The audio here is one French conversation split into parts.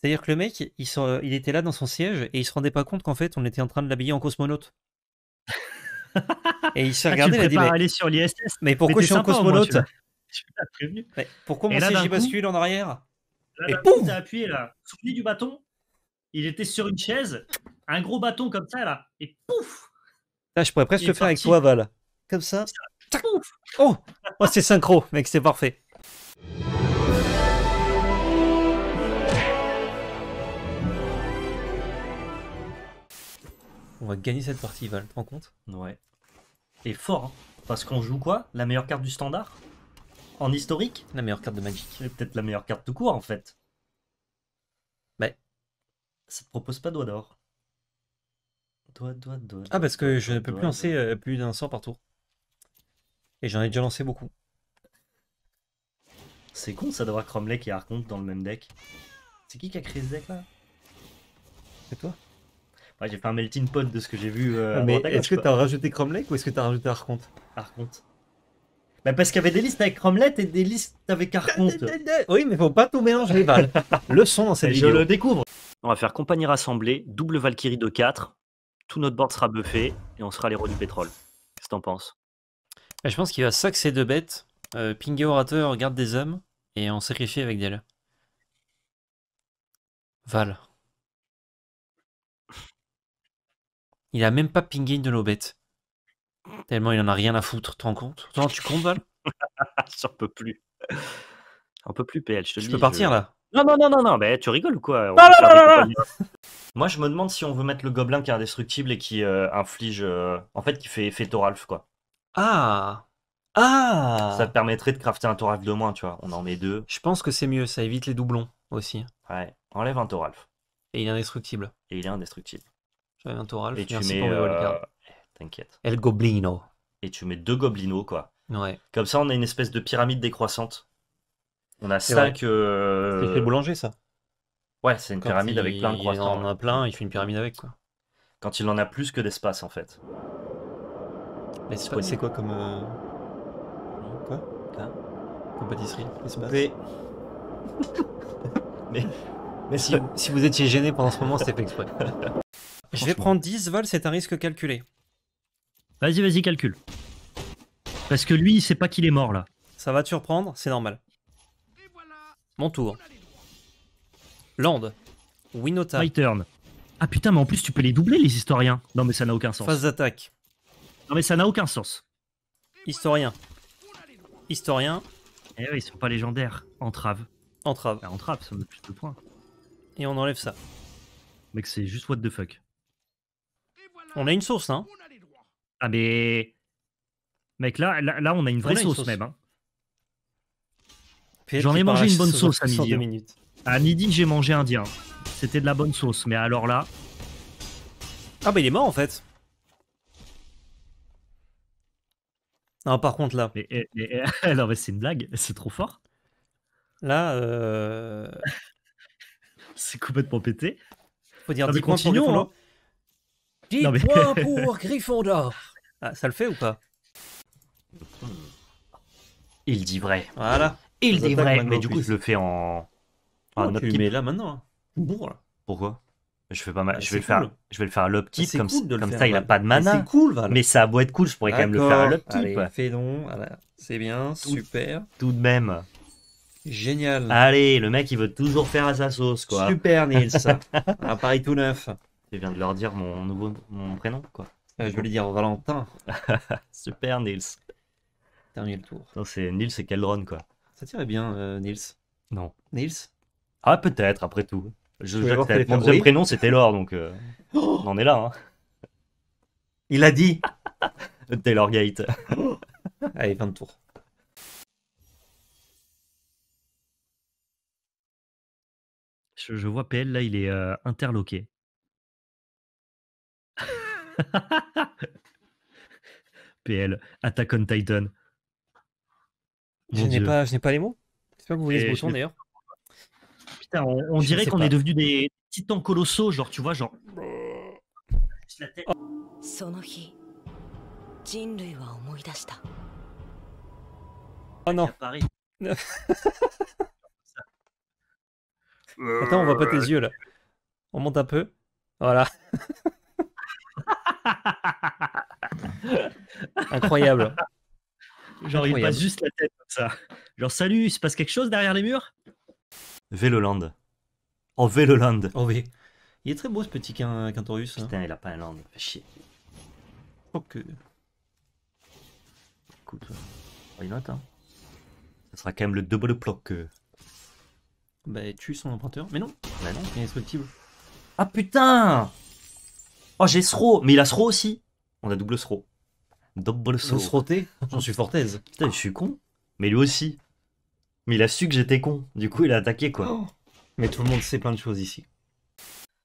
C'est-à-dire que le mec, il était là dans son siège et il se rendait pas compte qu'en fait, on était en train de l'habiller en cosmonaute. Et il s'est regardé, il a dit mais... aller sur l'ISS. Mais pourquoi je suis en cosmonaute moi, pourquoi mon siège bascule en arrière? Et pouf, t'as appuyé là, souvenez du bâton. Il était sur une chaise, un gros bâton comme ça là, et pouf. Là, je pourrais presque le faire avec toi, Val. Comme ça. Oh, oh c'est synchro, mec, c'est parfait. On va gagner cette partie, Val, tu te rends compte? Ouais. Et fort, hein, parce qu'on joue quoi? La meilleure carte du standard? En historique? La meilleure carte de Magic. Peut-être la meilleure carte tout court, en fait. Mais... ça te propose pas doigt d'or. Doigt. Ah, parce que je ne peux plus lancer plus d'un sort par tour. Et j'en ai déjà lancé beaucoup. C'est con, ça, d'avoir Cromlech et Archonte dans le même deck. C'est qui a créé ce deck, là? C'est toi? Ouais, j'ai fait un melting pot de ce que j'ai vu. Mais est-ce que t'as rajouté Cromlech ou est-ce que t'as rajouté Archonte? Archonte. Bah parce qu'il y avait des listes avec Cromlech et des listes avec Archonte. Oui, mais faut pas tout mélanger, Val. Leçon dans cette vidéo. Je le découvre. On va faire compagnie rassemblée, double Valkyrie de 4. Tout notre board sera buffé et on sera l'héros du pétrole. Qu'est-ce que t'en penses? Je pense qu'il va sac ses deux bêtes. Pinguer orateur, garde des hommes et on sacrifie avec Del. Val. Il a même pas pingé une de nos bêtes. Tellement il en a rien à foutre, tu te rends compte? Attends, tu comptes, Val? J'en peux plus. J'en peux plus, PL, je te le dis. Je peux partir, là? Non, bah, tu rigoles ou quoi? Moi, je me demande si on veut mettre le gobelin qui est indestructible et qui inflige... en fait, qui fait Thoralf, quoi. Ah ça te permettrait de crafter un Thoralf de moins, tu vois. On en met deux. Je pense que c'est mieux, ça évite les doublons, aussi. Ouais, enlève un Thoralf. Et il est indestructible. J'avais un Thoralf, et tu mets t'inquiète. El Goblino. Et tu mets deux Goblinos, quoi. Ouais. Comme ça, on a une espèce de pyramide décroissante. On a 5... C'est le boulanger, ça. Ouais, c'est une pyramide avec plein de croissants. Il en a plein, il fait une pyramide avec, quoi. Quand il en a plus que d'espace, en fait. L'espace, c'est quoi comme... quoi? Comme pâtisserie, l'espace. Mais si vous étiez gêné pendant ce moment, c'était pas exprès. Je vais prendre 10, Val, c'est un risque calculé. Vas-y, calcule. Parce que lui, il sait pas qu'il est mort, là. Ça va te surprendre, c'est normal. Mon tour. Land. Winota. My turn. Ah putain, mais en plus, tu peux les doubler, les historiens. Non, mais ça n'a aucun sens. Phase d'attaque. Non, mais ça n'a aucun sens. Historien. Eh oui, ils sont pas légendaires. Entrave. Ah, entrave, ça me donne plus de points. Et on enlève ça. Mec, c'est juste what the fuck. On a une sauce, hein? Ah mais... mec, là on a une vraie sauce, même. Hein. J'en ai mangé une bonne sauce à midi. À midi, j'ai mangé indien. C'était de la bonne sauce, mais alors là... ah bah il est mort, en fait. Non, par contre, là... non, mais c'est une blague, c'est trop fort. Là, c'est complètement pété. Faut dire 10 points pour Gryffondor. 10 points pour Gryffondor. Ah, ça le fait ou pas? Il dit vrai. Voilà. Il dit vrai. Mais du coup, je le fais en... mais là, maintenant. Pourquoi? Je vais le faire à l'upkeep. Comme ça, il a pas de mana. C'est cool, Val. Mais ça a beau être cool, je pourrais quand même le faire à l'upkeep. Fais donc. C'est bien. Super. Tout de même. Génial. Allez, le mec, il veut toujours faire à sa sauce, quoi. Super, Nils. Un pari tout neuf. Je viens de leur dire mon prénom, quoi. Je voulais dire Valentin. Super, Nils. Terminé le tour. Non, c'est Nils et Keldron, quoi. Ça tirait bien, Nils. Non. Nils? Ah, peut-être, après tout. Mon deuxième prénom, c'était Laure, donc on en est là. Hein. Il a dit Taylor Gate. Allez, 20 tours. Je vois PL, là, il est interloqué. PL, Attack on Titan. Je n'ai pas les mots. J'espère que vous voyez ce bouton, d'ailleurs. Putain, on dirait qu'on est devenus des titans colossaux, genre, tu vois, genre... Oh non. Attends, on voit pas tes yeux là. On monte un peu. Voilà. Incroyable. Genre, incroyable. Il passe juste la tête comme ça. Genre, salut, il se passe quelque chose derrière les murs? Véloland. Oh, Véloland. Oh oui. Il est très beau ce petit Quintorus. Putain, hein. Il a pas un land. Fais chier. Ok. Écoute, why not, hein. Ça sera quand même le double bloc. Bah, tue son emprunteur. Mais non. Bah non, il est indestructible. Ah putain! Oh, j'ai Sro. Mais il a Sro aussi. On a double Sro. Double Sro. Sroté. J'en suis fortaise. Putain, je suis con. Mais lui aussi. Mais il a su que j'étais con. Du coup, il a attaqué, quoi. Oh. Mais tout le monde sait plein de choses ici.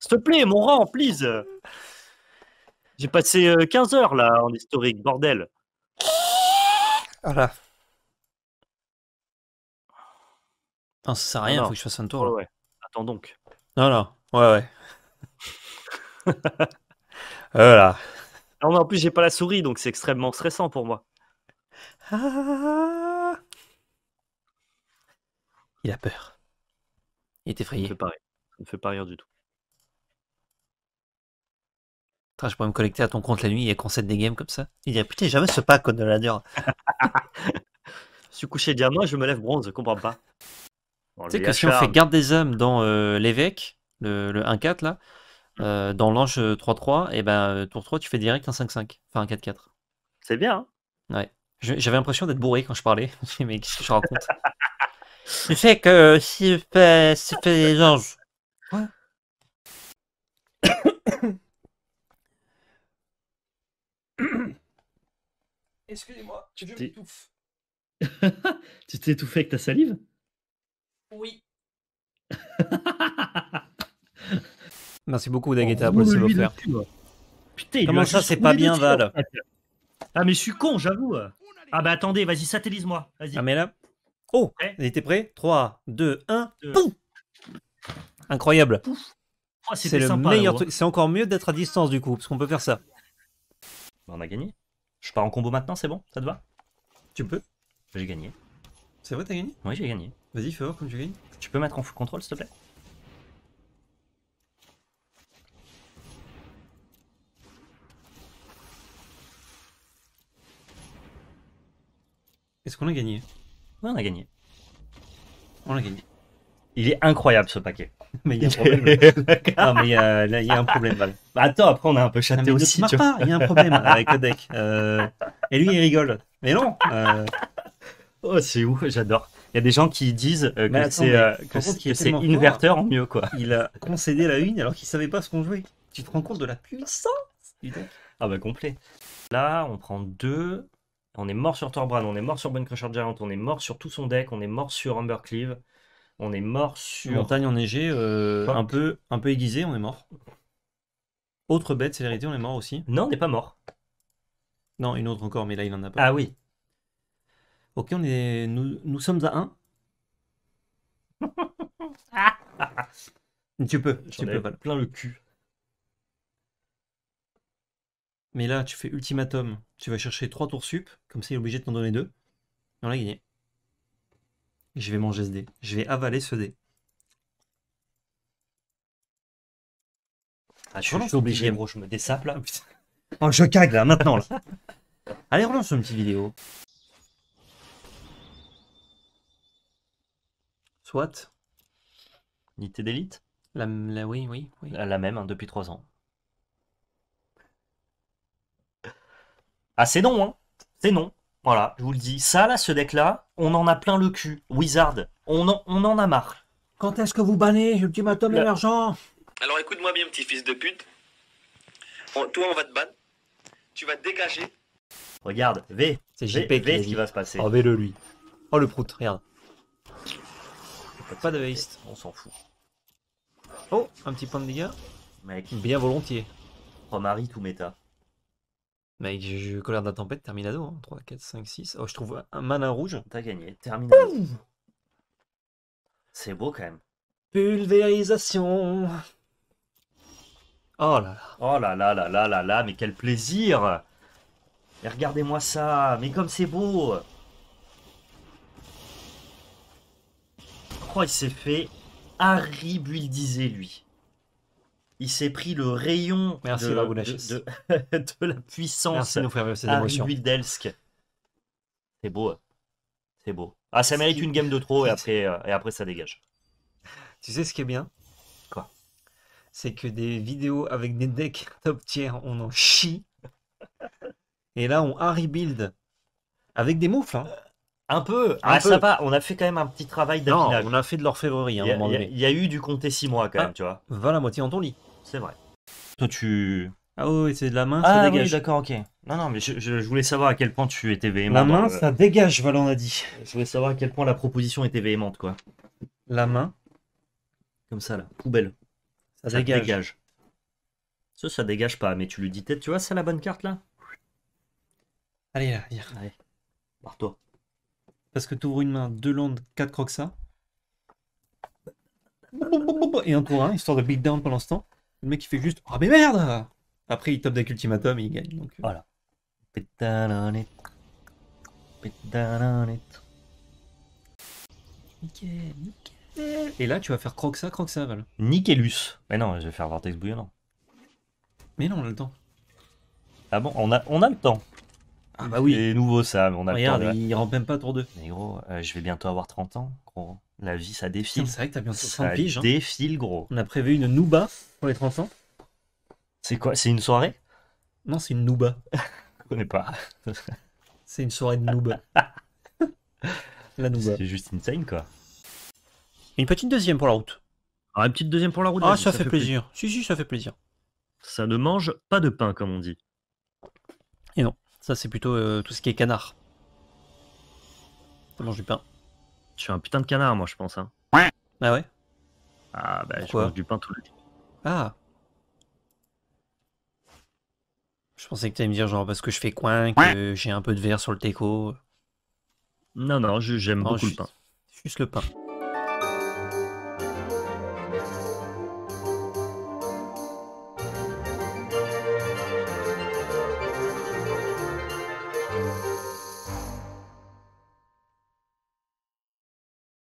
S'il te plaît, mon rang, please. J'ai passé 15 heures, là, en historique, bordel. Voilà. Non, ça sert à rien, non. Faut que je fasse un tour. Là. Ouais. Attends donc. Non, non. Ouais, ouais. Voilà. Non, mais en plus, j'ai pas la souris, donc c'est extrêmement stressant pour moi. Ah. Il a peur. Il est effrayé. Ça ne fait pas rire du tout. Attends, je pourrais me connecter à ton compte la nuit et qu'on cède des games comme ça. Il dirait putain, jamais ce pack de la dure. Je suis couché diamant, je me lève bronze, je comprends pas. Bon, tu sais que si on fait garde des hommes dans l'évêque, le 1-4 là, dans l'ange 3-3, et ben tour 3 tu fais direct un 5-5, enfin un 4-4. C'est bien. Hein ouais. J'avais l'impression d'être bourré quand je parlais. Mais qu'est-ce que je raconte? Je sais que si je fais des anges. Ouais. Excusez-moi, tu veux m'étouffer. Tu t'es étouffé avec ta salive? Oui. Merci beaucoup, Dagueta, pour ce offert. Putain, comment ça, c'est pas bien, Val? Ah, mais je suis con, j'avoue. Ah, bah attendez, vas-y, satellise-moi. Vas-y. Ah, mais là. Oh, il était prêt? 3, 2, 1. Pouf. Incroyable. Oh, c'est le sympa, meilleur truc. C'est encore mieux d'être à distance, du coup, parce qu'on peut faire ça. Bah, on a gagné. Je pars en combo maintenant, c'est bon? Ça te va? Tu peux? J'ai gagné. C'est vrai, t'as gagné? Oui, j'ai gagné. Vas-y, fais voir comme tu gagnes. Tu peux mettre en full contrôle, s'il te plaît? Est-ce qu'on a gagné? Ouais, on a gagné. On l'a gagné. Il est incroyable ce paquet. Mais il y a un problème. Non, mais là, il y a un problème. Bah, attends, après, on a un peu chaté aussi. Tu vois. Il y a un problème avec le deck. Et lui, il rigole. Mais non. Oh, c'est ouf, j'adore. Il y a des gens qui disent que c'est inverteur en mieux, quoi. Il a concédé la une alors qu'il savait pas ce qu'on jouait. Tu te rends compte de la puissance du deck? Ah bah complet. Là, on prend 2. On est mort sur Torbran, on est mort sur Bone Crusher Giant, on est mort sur tout son deck, on est mort sur Humbercleave, on est mort sur... Montagne enneigée, un peu aiguisée, on est mort. Autre bête, célérité, on est mort aussi. Non, on n'est pas mort. Non, une autre encore, mais là, il en a pas. Ah oui. Ok, on est... nous sommes à 1. tu peux pas. Plein le cul. Mais là, tu fais ultimatum. Tu vas chercher 3 tours sup. Comme ça, il est obligé de t'en donner 2. Et on l'a gagné. Et je vais manger ce dé. Je vais avaler ce dé. Ah, je suis obligé, bro. Je me dessape là. Oh, je cague là, maintenant. Là. Allez, relance une petite vidéo. Soit. Unité d'élite. Oui. La même, hein, depuis 3 ans. Ah, c'est non, hein. C'est non. Voilà, je vous le dis. Ça, là, ce deck-là, on en a plein le cul. Wizard, on en a marre. Quand est-ce que vous bannez Ultimatum émergent? Alors, écoute-moi bien, petit fils de pute. Toi, on va te ban. Tu vas te dégager. Regarde, V. C'est JP qui va se passer. Oh, V le lui. Oh, le prout, regarde. Pas de haste, on s'en fout. Oh, un petit point de dégâts. Mec. Bien volontiers. Remarie tout méta. Mec, j'ai eu colère de la tempête, Terminado. Hein. 3, 4, 5, 6. Oh, je trouve un mana rouge. T'as gagné, Terminado. C'est beau quand même. Pulvérisation. Oh là là. Oh là là là là là là, mais quel plaisir. Et regardez-moi ça, mais comme c'est beau. Oh, il s'est fait Harry buildisé, lui. Il s'est pris le rayon de la puissance. Merci de nous faire ces émotions. Harry buildelsk. C'est beau, hein. C'est beau. Ah, ça mérite une game de trop et après ça dégage. Tu sais ce qui est bien? Quoi? C'est que des vidéos avec des decks top tiers, on en chie. Et là, on Harry build. Avec des moufles, hein. Un peu. Ça va, on a fait quand même un petit travail d'affinage. On a fait de l'orfèvrerie à un moment donné. Il y a eu du compter 6 mois quand même, tu vois. Va la moitié dans ton lit. C'est vrai. Toi, tu... Ah oui, c'est de la main, ça dégage. Ah oui, d'accord, ok. Non, non, mais je voulais savoir à quel point tu étais véhément. La main, ça dégage, Val en a dit. Je voulais savoir à quel point la proposition était véhémente, quoi. La main. Comme ça, là, poubelle. Ça dégage. Ça dégage pas, mais tu lui dis, tu vois, c'est la bonne carte, là. Allez, là, lire. Allez, barre-toi. Parce que tu ouvres une main, 2 landes, 4 croxa. Et un tour 1, histoire de beatdown pendant ce temps. Le mec, il fait juste, ah, mais merde! Après, il top deck ultimatum et il gagne. Donc... Voilà. Nickel, nickel. Et là, tu vas faire Croxa, Croxa, Val. Nickelus. Mais non, je vais faire Vortex Bouillonnant. Mais non, on a le temps. Ah bon, on a le temps. Ah bah oui. C'est nouveau ça, mais on a le temps. Il rentre même pas tour 2. Mais gros, je vais bientôt avoir 30 ans, gros. La vie, ça défile. C'est vrai que t'as bientôt 30 piges. Ça défile, gros. On a prévu une Nouba pour les 30 ans. C'est quoi? C'est une soirée? Non, c'est une Nouba. Je connais pas. C'est une soirée de Nouba. La Nouba. C'est juste insane, quoi. Une petite deuxième pour la route. Ah, une petite deuxième pour la route. Ah, ça fait plaisir. Si, ça fait plaisir. Ça ne mange pas de pain, comme on dit. Et non, ça c'est plutôt tout ce qui est canard. Ça mange du pain. Je suis un putain de canard, moi, je pense. Hein. Ah ouais? Ah, bah, pourquoi? Je mange du pain tout le temps. Ah! Je pensais que tu allais me dire, genre, parce que je fais coin, que j'ai un peu de verre sur le teco. Non, non, j'aime beaucoup le pain. Juste le pain.